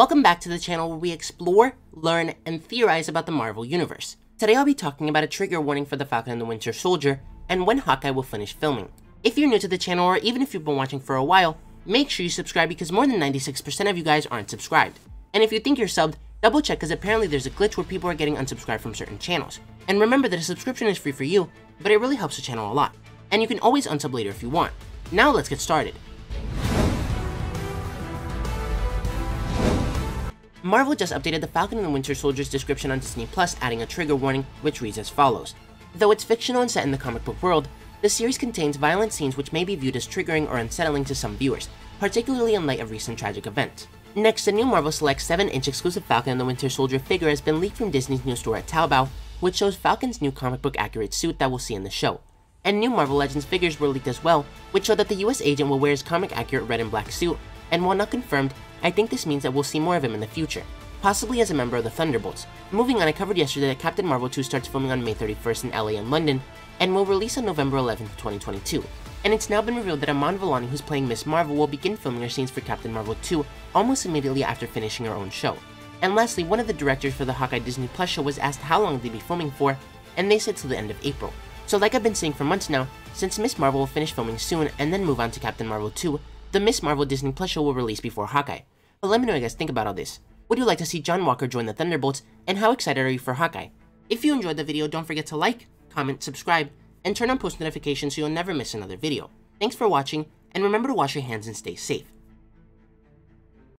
Welcome back to the channel where we explore, learn, and theorize about the Marvel Universe. Today I'll be talking about a trigger warning for the Falcon and the Winter Soldier, and when Hawkeye will finish filming. If you're new to the channel, or even if you've been watching for a while, make sure you subscribe because more than 96% of you guys aren't subscribed. And if you think you're subbed, double check because apparently there's a glitch where people are getting unsubscribed from certain channels. And remember that a subscription is free for you, but it really helps the channel a lot. And you can always unsub later if you want. Now let's get started. Marvel just updated the Falcon and the Winter Soldier's description on Disney+, adding a trigger warning, which reads as follows. Though it's fictional and set in the comic book world, the series contains violent scenes which may be viewed as triggering or unsettling to some viewers, particularly in light of recent tragic events. Next, the new Marvel Select 7-inch exclusive Falcon and the Winter Soldier figure has been leaked from Disney's new store at Taobao, which shows Falcon's new comic book accurate suit that we'll see in the show. And new Marvel Legends figures were leaked as well, which show that the US Agent will wear his comic accurate red and black suit, and while not confirmed, I think this means that we'll see more of him in the future, possibly as a member of the Thunderbolts. Moving on, I covered yesterday that Captain Marvel 2 starts filming on May 31st in LA and London, and will release on November 11th, 2022. And it's now been revealed that Iman Vellani, who's playing Ms Marvel, will begin filming her scenes for Captain Marvel 2 almost immediately after finishing her own show. And lastly, one of the directors for the Hawkeye Disney+ show was asked how long they'd be filming for, and they said till the end of April. So like I've been saying for months now, since Ms Marvel will finish filming soon and then move on to Captain Marvel 2, the Ms Marvel Disney+ show will release before Hawkeye. But let me know what you guys think about all this. Would you like to see John Walker join the Thunderbolts, and how excited are you for Hawkeye? If you enjoyed the video, don't forget to like, comment, subscribe, and turn on post notifications so you'll never miss another video. Thanks for watching, and remember to wash your hands and stay safe.